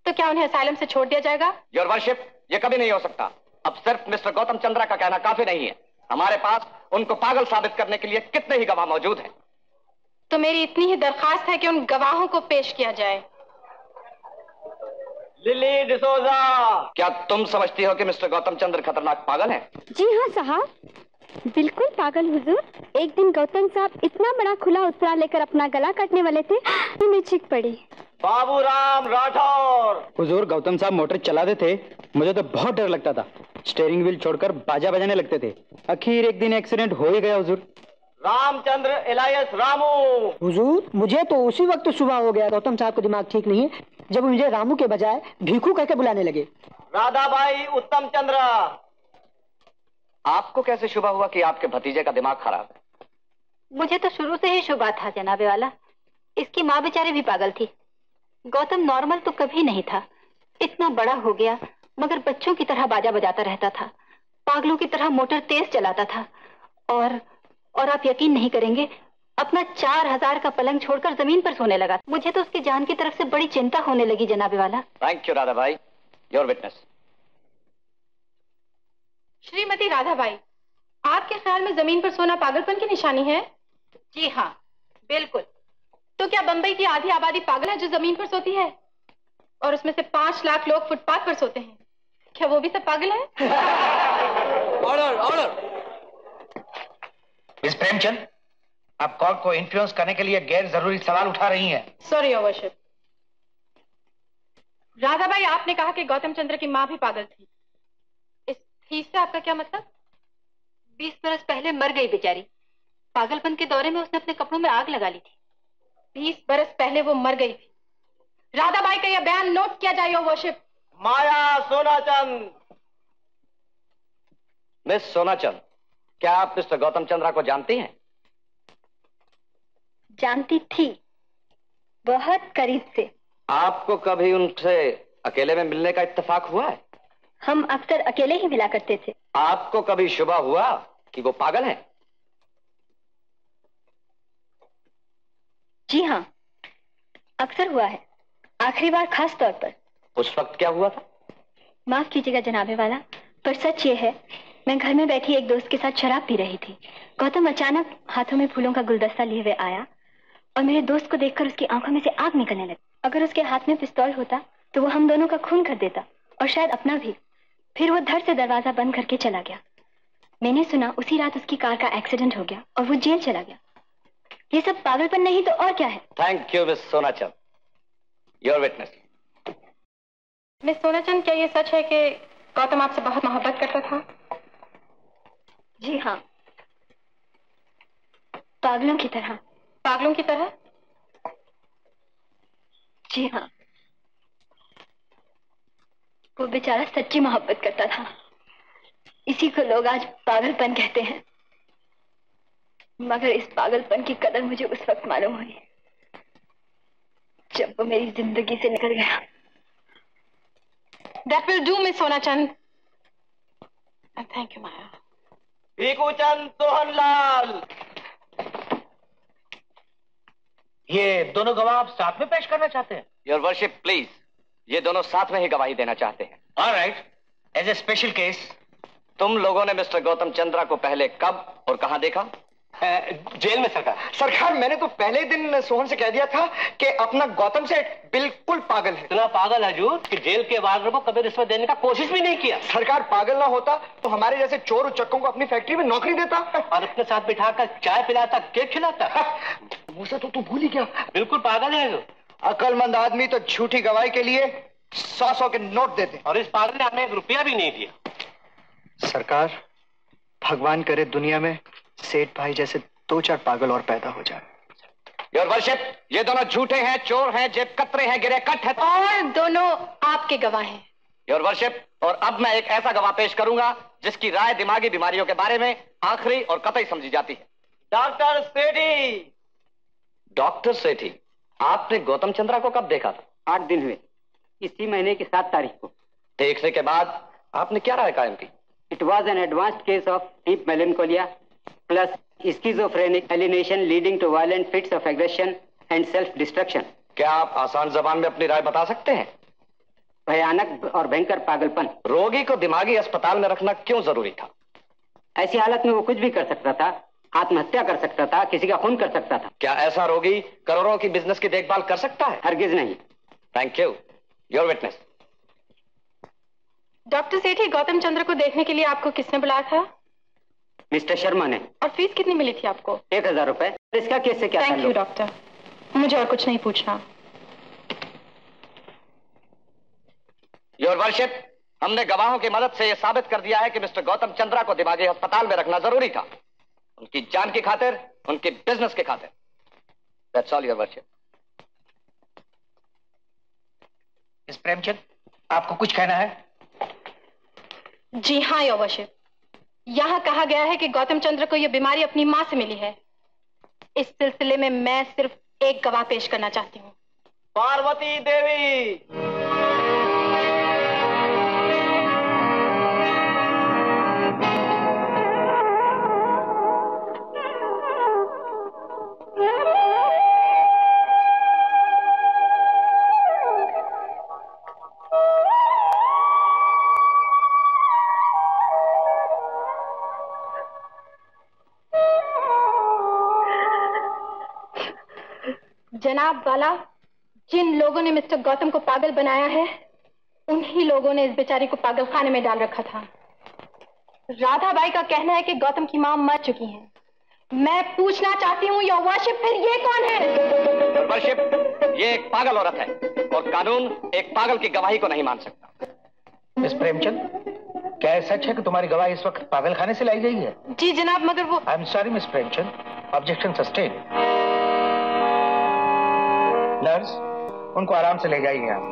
तो क्या उन्हें असाइलम से छोड़ दिया जाएगा? योर वर्शिप, ये कभी नहीं हो सकता। अब सिर्फ मिस्टर गौतम चंद्रा का कहना काफी नहीं है, हमारे पास उनको पागल साबित करने के लिए कितने ही गवाह मौजूद हैं। तो मेरी इतनी ही दरखास्त है कि उन गवाहों को पेश किया जाए। लिली डिसोजा, क्या तुम समझती हो कि मिस्टर गौतम चंद्र खतरनाक पागल हैं? जी हाँ साहब, बिल्कुल पागल हुजूर। एक दिन गौतम साहब इतना बड़ा खुला उत्तरा लेकर अपना गला काटने वाले थे कि मैं चीख पड़ी। बाबूराम राठौर। हुजूर, गौतम साहब मोटर चलाते थे, मुझे तो बहुत डर लगता था। स्टेयरिंग व्हील छोड़कर बाजा बजाने लगते थे। आखिर एक दिन एक्सीडेंट हो ही गया हुजूर। रामचंद्र एलायस रामू। हुजूर, मुझे तो उसी वक्त सुबह हो गया। गौतम साहब को दिमाग ठीक नहीं है, जब मुझे रामू के बजाय भीकू कहकर बुलाने लगे। राधा बाई उत्तम चंद्र, आपको कैसे शुबा हुआ कि आपके भतीजे का दिमाग खराब है? मुझे तो शुरू से ही शुबा था जनाबे वाला। इसकी माँ बेचारी भी पागल थी। गौतम नॉर्मल तो कभी नहीं था, इतना बड़ा हो गया मगर बच्चों की तरह बाजा बजाता रहता था, पागलों की तरह मोटर तेज चलाता था। और और आप यकीन नहीं करेंगे, अपना चार हजार का पलंग छोड़कर जमीन पर सोने लगा। मुझे तो उसकी जान की तरफ से बड़ी चिंता होने लगी जनाबे वाला। Thank you Radha Bai, your witness. Shrimati Radha Bai, आपके ख्याल में जमीन पर सोना पागलपन की निशानी है? जी हाँ, बिल्कुल। तो क्या बंबई की आधी आबादी पागल है जो जमीन पर सोती है? और उसमें से पांच लाख लोग फुटपाथ पर सोते हैं, क्या वो भी सब पागल है? Order, order. मिस प्रेमचंद, आप कॉल को इन्फ्लुएंस करने के लिए गैर जरूरी सवाल उठा रही हैं। Sorry your worship. Radha Bai, आपने कहा कि गौतम चंद्र की माँ भी पागल थी, इस थी से आपका क्या मतलब? बीस बरस पहले मर गई बेचारी, पागलपन के दौरे में उसने अपने कपड़ों में आग लगा ली थी। बीस बरस पहले वो मर गई थी। राधा बाई का यह बयान नोट किया जाए योर वर्शिप। माया सोना चंद। मिस सोना चंद, क्या आप मिस्टर गौतम चंद्रा को जानती हैं? जानती थी, बहुत करीब से। आपको कभी उनसे अकेले में मिलने का इत्तेफाक हुआ है? हम अक्सर अकेले ही मिला करते थे। आपको कभी शुबा हुआ कि वो पागल हैं? जी हाँ, अक्सर हुआ है, आखिरी बार खास तौर पर। उस वक्त क्या हुआ था? माफ कीजिएगा जनाबे वाला, पर सच ये है, मैं घर में बैठी एक दोस्त के साथ शराब पी रही थी। गौतम अचानक हाथों में फूलों का गुलदस्ता लिए हुए आया और मेरे दोस्त को देखकर उसकी आंखों में से आग निकलने लगी। अगर उसके हाथ में पिस्तौल होता तो वो हम दोनों का खून कर देता, और शायद अपना भी। फिर वो धड़ से दरवाजा बंद करके चला गया। मैंने सुना उसी रात उसकी कार का एक्सीडेंट हो गया और वो जेल चला गया। ये सब पागलपन नहीं तो और क्या है? थैंक यू मिस सोना चंद, योर विटनेस। मिस सोना चंद, क्या ये सच है कि गौतम आपसे बहुत मोहब्बत करता था? जी हाँ, पागलों की तरह। पागलों की तरह? जी हाँ, वो बेचारा सच्ची मोहब्बत करता था, इसी को लोग आज पागलपन कहते हैं। मगर इस पागलपन की कदर मुझे उस वक्त मालूम हुई जब वो मेरी जिंदगी से निकल गया। That will do मिस सोना चंद, and thank you माया। भीकू चंद सोहनलाल, ये दोनों गवाह आप साथ में पेश करना चाहते हैं? योर वर्शिप प्लीज, ये दोनों साथ में ही गवाही देना चाहते हैं। All right, as a special case. तुम लोगों ने मिस्टर गौतम चंद्रा को पहले कब और कहां देखा? जेल में सरकार। सरकार, मैंने तो पहले दिन सोहन से कह दिया था कि अपना गौतम से बिल्कुल पागल है। इतना पागल हजूर कि जेल के वार्डरों को कभी रिश्वत देने का कोशिश भी नहीं किया। सरकार, पागल ना होता तो हमारे जैसे चोर उचक्कों को अपनी फैक्ट्री में नौकरी देता और अपने साथ बिठाकर चाय पिलाता, केक खिलाता। मूसा, तो तू भूल ही गया, बिल्कुल पागल है हजूर। अकलमंद आदमी तो झूठी गवाही के लिए सौ सौ के नोट देते, और इस पागल ने हमें एक रुपया भी नहीं दिया। सरकार, भगवान करे दुनिया में सेठ भाई जैसे दो चार पागल और पैदा हो जाए। योर वर्शिप, ये दोनों झूठे हैं, चोर हैं, जेब कतरे हैं, गिरे कट हैं, और दोनों आपके गवाह हैं। योर वर्शिप, और अब मैं एक ऐसा गवाह पेश करूंगा जिसकी राय दिमागी बीमारियों के बारे में आखिरी और कतई समझी जाती है। डॉक्टर सेठी। डॉक्टर सेठी, आपने गौतम चंद्रा को कब देखा था? आठ दिन हुए, इसी महीने की सात तारीख को। देखने के बाद आपने क्या राय कायम की? It was an advanced case of deep melancholia plus schizophrenic alienation leading to violent fits of aggression and self destruction. क्या आप आसान जबान में अपनी राय बता सकते हैं? भयानक और भयंकर पागलपन। रोगी को दिमागी अस्पताल में रखना क्यों जरूरी था? ऐसी हालत में वो कुछ भी कर सकता था, आत्महत्या कर सकता था, किसी का खून कर सकता था। क्या ऐसा रोगी करोड़ों की बिजनेस की देखभाल कर सकता है? हरगिज नहीं। Thank you, your witness. Doctor Sethi, Gautam Chandra को देखने के लिए आपको किसने बुलाया था? मिस्टर शर्मा ने। और फीस कितनी मिली थी आपको? एक हजार रुपए। इसका केस से क्या? थैंक यू डॉक्टर, मुझे और कुछ नहीं पूछना। योर वर्शिप, हमने गवाहों की मदद से यह साबित कर दिया है कि मिस्टर गौतम चंद्रा को दिमागी अस्पताल में रखना जरूरी था, उनकी जान की खातिर, उनके बिजनेस के खातिर। That's all your worship. Miss Premchand, आपको कुछ कहना है? जी हाँ योर वर्शिप, यहाँ कहा गया है कि गौतम चंद्र को यह बीमारी अपनी माँ से मिली है। इस सिलसिले में मैं सिर्फ एक गवाह पेश करना चाहती हूँ। पार्वती देवी। जनाब वाला, जिन लोगों ने मिस्टर गौतम को पागल बनाया है उन्हीं लोगों ने इस बेचारी को पागलखाने में डाल रखा था। राधा बाई का कहना है कि गौतम की मां मर चुकी हैं। मैं पूछना चाहती हूँ योर वर्शिप, फिर ये कौन है? वर्शिप, ये एक पागल औरत है और कानून एक पागल की गवाही को नहीं मान सकता। मिस प्रेमचंद, क्या यह सच है कि तुम्हारी गवाही इस वक्त पागलखाने से लाई गई है? जी जनाब, मगर वो। I am sorry miss Premchand, objection sustain. Nurse, उनको आराम से ले जाइए आप।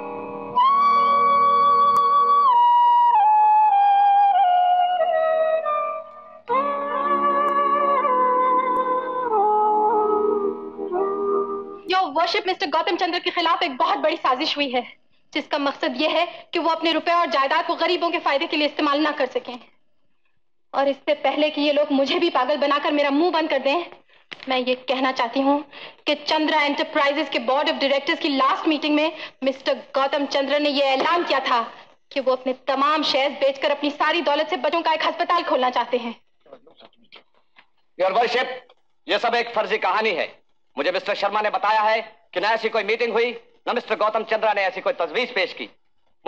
Your worship, mister Gautam Chandra के खिलाफ एक बहुत बड़ी साजिश हुई है जिसका मकसद यह है कि वो अपने रुपए और जायदाद को गरीबों के फायदे के लिए इस्तेमाल ना कर सकें। और इससे पहले कि ये लोग मुझे भी पागल बनाकर मेरा मुंह बंद कर दें, मैं ये कहना चाहती हूँ कि चंद्र एंटरप्राइजेज के बोर्ड ऑफ डायरेक्टर्स की लास्ट मीटिंग में मिस्टर गौतम चंद्र ने यह ऐलान किया था कि वो अपने तमाम शेयर्स बेचकर अपनी सारी दौलत से बच्चों का एक अस्पताल खोलना चाहते हैं। योर वर्शिप, ये सब एक फर्जी कहानी है। मुझे मिस्टर शर्मा ने बताया है कि न ऐसी कोई मीटिंग हुई, न मिस्टर गौतम चंद्रा ने ऐसी कोई तजवीज पेश की।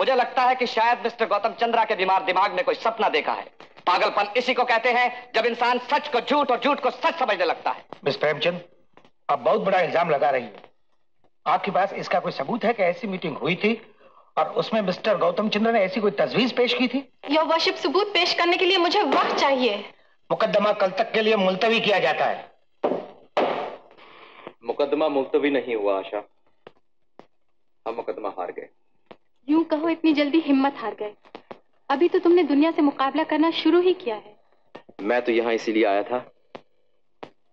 मुझे लगता है कि शायद मिस्टर गौतम चंद्रा के बीमार दिमाग ने कोई सपना देखा है। पागलपन इसी को कहते हैं जब इंसान सच को झूठ और झूठ को सच समझने लगता है। मिस प्रेमचंद, आप बहुत बड़ा इल्जाम लगा रही हैं। आपके पास इसका कोई सबूत है कि ऐसी मीटिंग हुई थी और उसमें मिस्टर गौतम चंद्र ने ऐसी कोई तजवीज पेश की थी? योर वर्शिप, सबूत पेश करने के लिए मुझे वक्त चाहिए। मुकदमा कल तक के लिए मुलतवी किया जाता है। मुकदमा मुलतवी नहीं हुआ आशा, मुकदमा हार गए। यूं कहो इतनी जल्दी हिम्मत हार गए। अभी तो तुमने दुनिया से मुकाबला करना शुरू ही किया है। मैं तो यहाँ इसीलिए आया था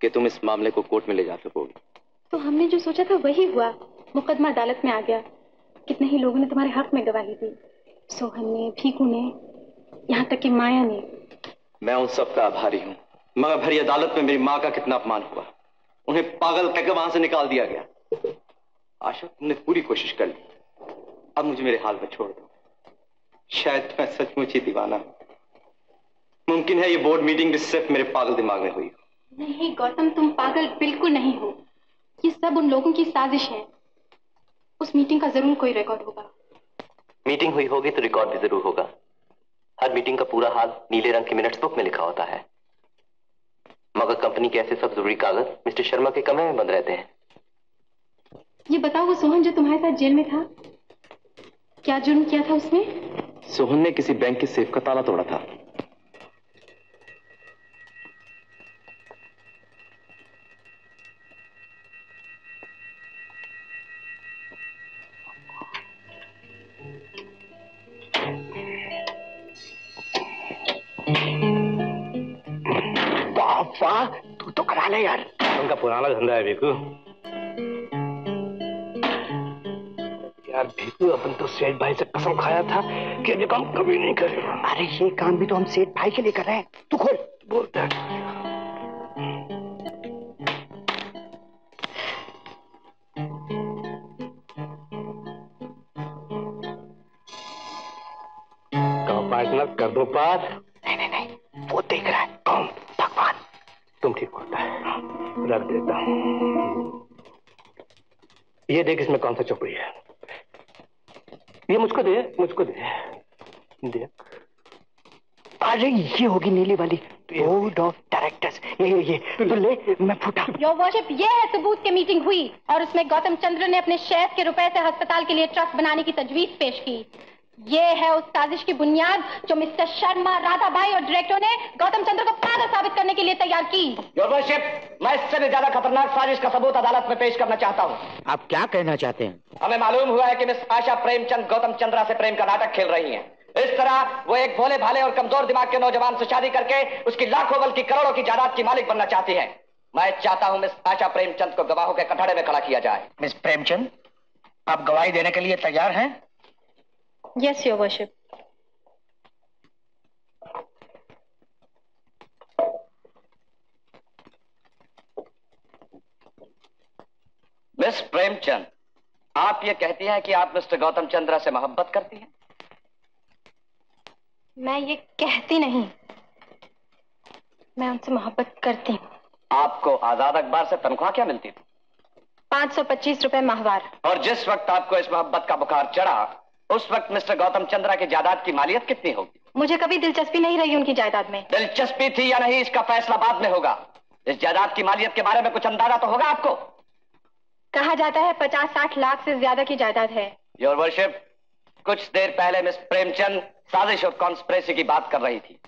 कि तुम इस मामले को कोर्ट में ले जा सकोगी। तो हमने जो सोचा था वही हुआ, मुकदमा अदालत में आ गया। कितने ही लोगों ने तुम्हारे हक में गवाही दी, सोहन ने, भीकू ने, यहाँ तक कि माया ने। मैं उन सबका आभारी हूँ, मगर भरी अदालत में मेरी माँ का कितना अपमान हुआ। उन्हें पागल कहकर वहां से निकाल दिया गया। आशा, तुमने पूरी कोशिश कर ली, अब मुझे मेरे हाल पर छोड़ दो। शायद मैं सचमुच ही दीवाना हूँ। मुमकिन है ये बोर्ड मीटिंग भी सिर्फ मेरे पागल दिमाग में हुई हो। नहीं गौतम, तुम पागल बिल्कुल नहीं हो। ये सब उन लोगों की साजिश है। उस मीटिंग का जरूर कोई रिकॉर्ड होगा। मीटिंग हुई होगी तो रिकॉर्ड भी जरूर होगा। हर मीटिंग का पूरा हाल नीले रंग की मिनट्स बुक में लिखा होता है, मगर कंपनी के ऐसे सब जरूरी कागज मिस्टर शर्मा के कमरे में बंद रहते हैं। ये बताओ, वो सोहन जो तुम्हारे साथ जेल में था, क्या जुर्म किया था उसने? सोहन ने किसी बैंक के सेफ का ताला तोड़ा था। बाप वाह, तू तो करा ले यार। उनका पुराना धंधा है भीकू। यार भीकू, अपन तो सेठ भाई से कसम खाया था कि ये काम कभी नहीं करेगा। अरे ये काम भी तो हम सेठ भाई के लिए कर रहे हैं। तू खोल। बोलता है पार्टनर, कर दो पार। नहीं नहीं नहीं, वो देख रहा है। कौन? भगवान। तुम ठीक होता है, रख देता हूँ। ये देख, इसमें कौन सा चोपड़ी है। ये मुझको दे, मुझको दे दे। अरे ये होगी नीली वाली, बोर्ड ऑफ डायरेक्टर्स। ये ये ये तो ले, मैं फूटा। योर वर्शिप, ये है सबूत के मीटिंग हुई और उसमें गौतम चंद्र ने अपने शेयर के रुपए से अस्पताल के लिए ट्रस्ट बनाने की तजवीज पेश की। ये है उस साजिश की बुनियाद जो मिस्टर शर्मा, राधा बाई और डायरेक्टर ने गौतम चंद्र को पागल साबित करने के लिए तैयार की। योर वर्शिप, मैं इससे ज्यादा खतरनाक साजिश का सबूत अदालत में पेश करना चाहता हूँ। आप क्या कहना चाहते हैं? हमें मालूम हुआ है कि मिस आशा प्रेमचंद गौतम चंद्रा से प्रेम का नाटक खेल रही हैं। इस तरह वो एक भोले भाले और कमजोर दिमाग के नौजवान से शादी करके उसकी लाखों बल्कि करोड़ों की जायदाद की मालिक बनना चाहती है। मैं चाहता हूँ मिस आशा प्रेमचंद को गवाहों के कटघरे में खड़ा किया जाए। मिस प्रेमचंद, आप गवाही देने के लिए तैयार हैं? Yes your worship. Miss Premchand, आप ये कहती हैं कि आप मिस्टर गौतम चंद्रा से मोहब्बत करती हैं? मैं ये कहती नहीं, मैं उनसे मोहब्बत करती हूँ। आपको आजाद अखबार से तनख्वाह क्या मिलती थी? पाँच सौ पच्चीस रुपए माहवार। और जिस वक्त आपको इस मोहब्बत का बुखार चढ़ा उस वक्त मिस्टर गौतम चंद्रा की जायदाद की मालियत कितनी होगी? मुझे कभी दिलचस्पी नहीं रही उनकी जायदाद में। दिलचस्पी थी या नहीं इसका फैसला बाद में होगा। इस जायदाद की मालियत के बारे में कुछ अंदाजा तो होगा आपको? कहा जाता है पचास साठ लाख से ज्यादा की जायदाद है। योर वर्शिप, कुछ देर पहले मिस प्रेमचंद साजिश और कॉन्स्पिरेसी की बात कर रही थी।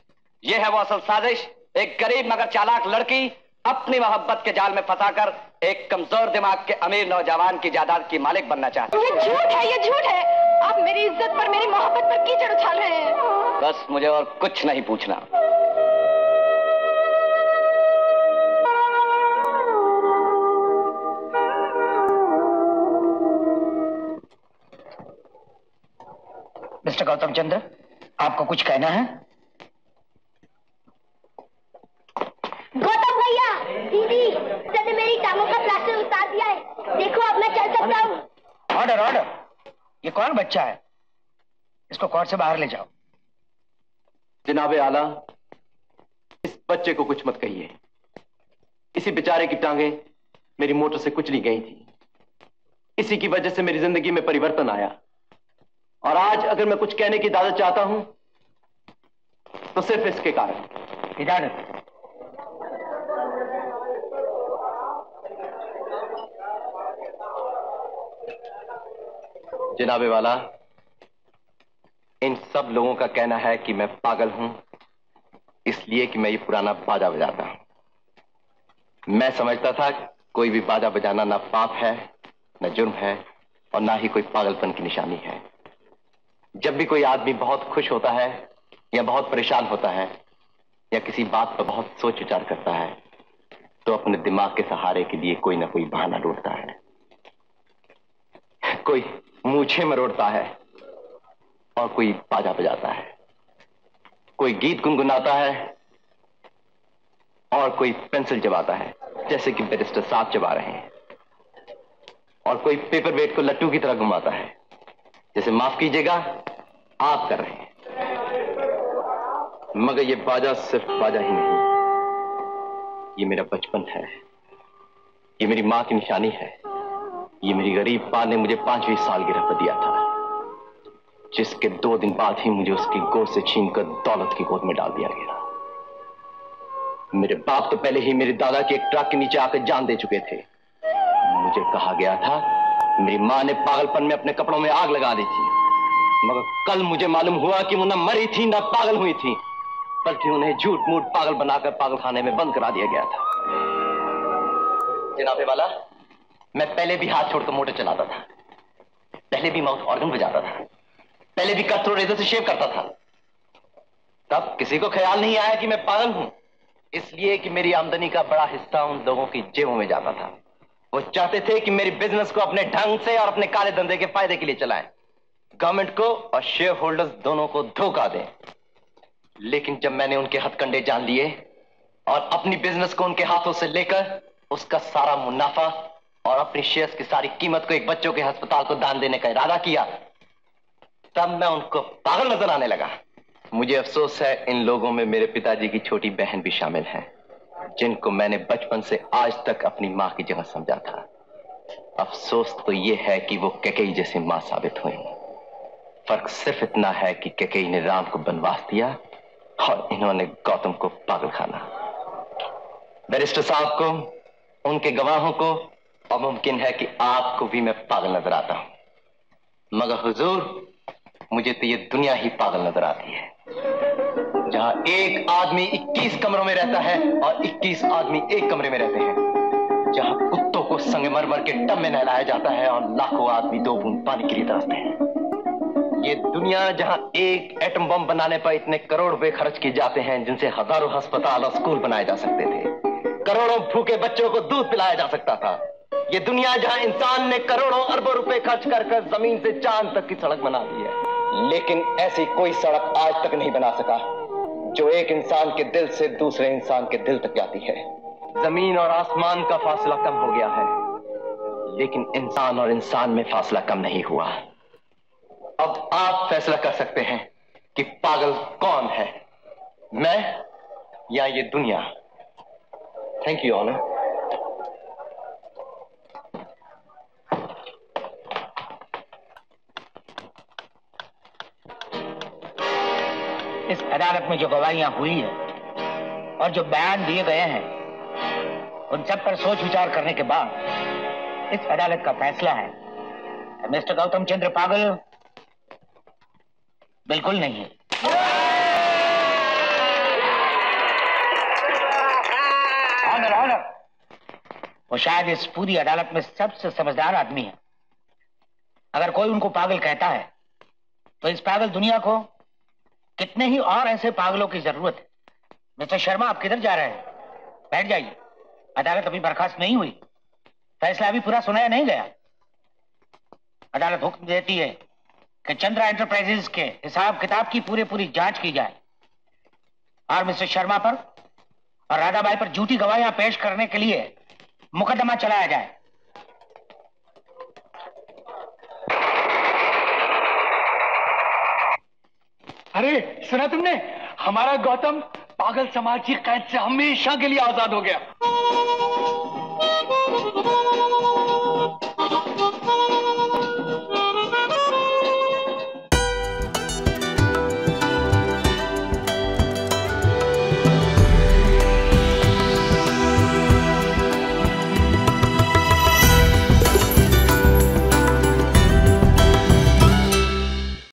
यह है वो असल साजिश, एक गरीब मगर चालाक लड़की अपनी मोहब्बत के जाल में फंसाकर एक कमजोर दिमाग के अमीर नौजवान की जायदाद की मालिक बनना चाहती। ये झूठ है, ये झूठ है। आप मेरी इज्जत पर, मेरी मोहब्बत पर कीचड़ उछाल रहे हैं। बस मुझे और कुछ नहीं पूछना। मिस्टर गौतम चंद्र, आपको कुछ कहना है? गौतम भैया, दीदी, तुमने मेरी टांगों का प्लास्टर उतार दिया है। देखो अब मैं चल सकता हूँ। ऑर्डर ऑर्डर, ये कौन बच्चा है? इसको कोर्ट से बाहर ले जाओ। जनाबे आला, इस बच्चे को कुछ मत कहिए। इसी बेचारे की टांगे मेरी मोटर से कुचली गई थी। इसी की वजह से मेरी जिंदगी में परिवर्तन आया। और आज अगर मैं कुछ कहने की इजाजत चाहता हूं तो सिर्फ इसके कारण। इजाजत? जनाबे वाला, इन सब लोगों का कहना है कि मैं पागल हूं इसलिए कि मैं ये पुराना बाजा बजाता हूं। मैं समझता था कोई भी बाजा बजाना ना पाप है, ना जुर्म है, और ना ही कोई पागलपन की निशानी है। जब भी कोई आदमी बहुत खुश होता है या बहुत परेशान होता है या किसी बात पर बहुत सोच विचार करता है तो अपने दिमाग के सहारे के लिए कोई ना कोई बहाना ढूंढता है। कोई मूछे मरोड़ता है और कोई बाजा बजाता है, कोई गीत गुनगुनाता है और कोई पेंसिल चबाता है जैसे कि बैरिस्टर साहब चबा रहे हैं, और कोई पेपर वेट को लट्टू की तरह घुमाता है जैसे माफ कीजिएगा आप कर रहे हैं। मगर ये बाजा सिर्फ बाजा ही नहीं, ये मेरा बचपन है, ये मेरी मां की निशानी है, ये मेरी गरीब मां ने मुझे पांचवी सालगिरह पर दिया था, जिसके दो दिन बाद ही मुझे उसकी गोद से छीनकर दौलत की गोद में डाल दिया गया। मेरे बाप तो पहले ही मेरे दादा के एक ट्रक के नीचे आकर जान दे चुके थे। मुझे कहा गया था मेरी मां ने पागलपन में अपने कपड़ों में आग लगा दी थी, मगर कल मुझे मालूम हुआ कि वो न मरी थी न पागल हुई थी, बल्कि उन्हें झूठ मूठ पागल बनाकर पागलखाने में बंद करा दिया गया था। जनाबे वाला, मैं पहले भी हाथ छोड़कर मोटर चलाता था, पहले भी माउथ ऑर्गन बजाता था, पहले भी कस्टो रेजर से शेव करता था। तब किसी को ख्याल नहीं आया कि मैं पागल हूं, इसलिए कि मेरी आमदनी का बड़ा हिस्सा उन लोगों की जेबों में जाता था। वो चाहते थे कि मेरी बिजनेस को अपने ढंग से और अपने काले धंधे के फायदे के लिए चलाएं, गवर्नमेंट को और शेयर होल्डर्स दोनों को धोखा दें। लेकिन जब मैंने उनके हथकंडे जान लिए और अपनी बिजनेस को उनके हाथों से लेकर उसका सारा मुनाफा और अपनी शेयर्स की सारी कीमत को एक बच्चों के अस्पताल को दान देने का इरादा किया, तब मैं उनको पागल नजर आने लगा। मुझे अफसोस है इन लोगों में मेरे पिताजी की छोटी बहन भी शामिल है, जिनको मैंने बचपन से आज तक अपनी मां की जगह समझा था। अफसोस तो यह है कि वो कैकेयी जैसी मां साबित हुई। फर्क सिर्फ इतना है कि कैकेयी ने राम को बनवास दिया और इन्होंने गौतम को पागल खाना। बैरिस्टर साहब को, उनके गवाहों को, अब मुमकिन है कि आपको भी मैं पागल नजर आता हूं, मगर हुजूर, मुझे तो ये दुनिया ही पागल नजर आती है, जहां एक आदमी इक्कीस कमरों में रहता है और इक्कीस आदमी एक कमरे में रहते हैं, जहां कुत्तों को संगमरमर के टब में नहलाया जाता है और लाखों आदमी दो बूंद पानी के लिए तरसते हैं। ये दुनिया जहां एक एटम बम बनाने पर इतने करोड़ रुपए खर्च किए जाते हैं जिनसे हजारों अस्पताल और स्कूल बनाए जा सकते थे, करोड़ों भूखे बच्चों को दूध पिलाया जा सकता था। ये दुनिया जहां इंसान ने करोड़ों अरबों रुपए खर्च कर कर जमीन से चांद तक की सड़क बना दी है, लेकिन ऐसी कोई सड़क आज तक नहीं बना सका जो एक इंसान के दिल से दूसरे इंसान के दिल तक जाती है। जमीन और आसमान का फासला कम हो गया है, लेकिन इंसान और इंसान में फासला कम नहीं हुआ। अब आप फैसला कर सकते हैं कि पागल कौन है, मैं या ये दुनिया। Thank you honour. शरारत में जो गवाहियां हुई है और जो बयान दिए गए हैं, उन सब पर सोच विचार करने के बाद इस अदालत का फैसला है कि मिस्टर गौतम चंद्र पागल बिल्कुल नहीं है। ऑनर ऑनर, वो शायद इस पूरी अदालत में सबसे समझदार आदमी है। अगर कोई उनको पागल कहता है तो इस पागल दुनिया को कितने ही और ऐसे पागलों की जरूरत है। मिस्टर शर्मा, आप किधर जा रहे हैं? बैठ जाइए। अदालत अभी बर्खास्त नहीं हुई, फैसला अभी पूरा सुनाया नहीं गया। अदालत हुक्म देती है कि चंद्र एंटरप्राइजेज के हिसाब किताब की पूरे पूरी जांच की जाए और मिस्टर शर्मा पर और राधा बाई पर झूठी गवाहियां पेश करने के लिए मुकदमा चलाया जाए। अरे सुना तुमने, हमारा गौतम पागल समाज की कैद से हमेशा के लिए आजाद हो गया।